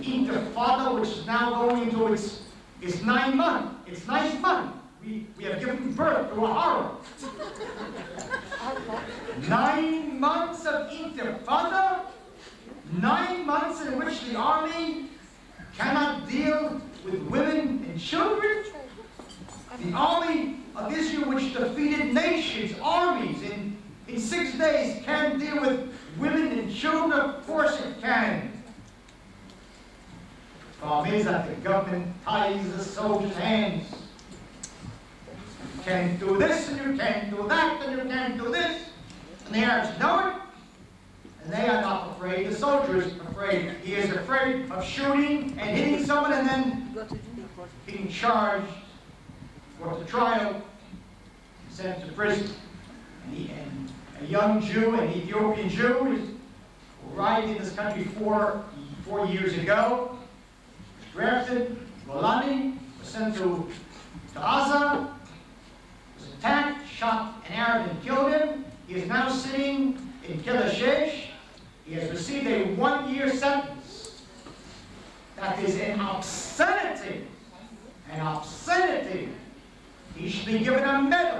Intifada, which is now going into its ninth month. We have given birth to a horror. 9 months of Intifada, 9 months in which the army cannot deal with women and children. The army of Israel, which defeated nations, armies in 6 days, can't deal with women and children. Of course it can. The problem is that the government ties the soldiers' hands. You can't do this, and you can't do that, and you can't do this. And the Arabs know it, and they are not afraid. The soldier is afraid. He is afraid of shooting and hitting someone and then being charged, brought to trial, sent to prison. And a young Jew, an Ethiopian Jew, arrived in this country four years ago, drafted, Golani, was sent to Gaza, was attacked, shot an Arab and killed him. He is now sitting in Kilashesh. He has received a 1-year sentence. That is an obscenity. An obscenity. He should be given a medal.